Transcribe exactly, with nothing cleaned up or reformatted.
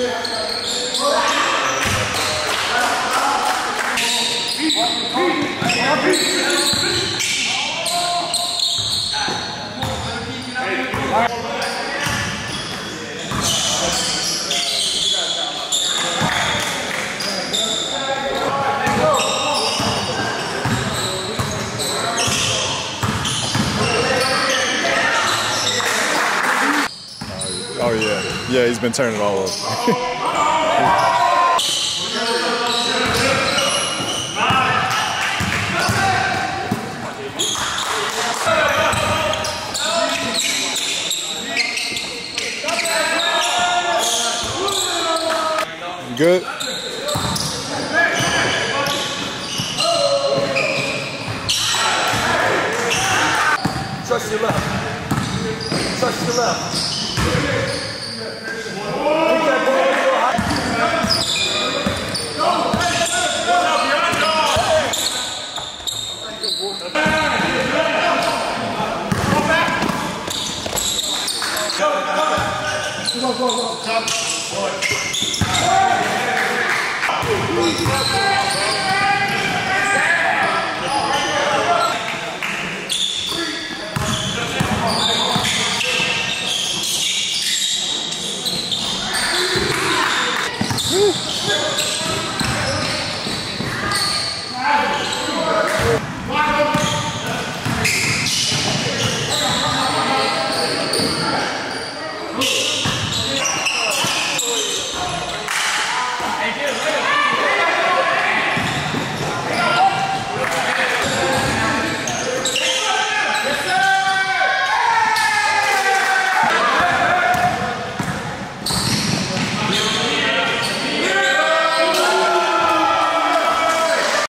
Oh yeah, yeah, he's been turning it all up. Good. Trust your left. Trust your left. Top. One. Hey!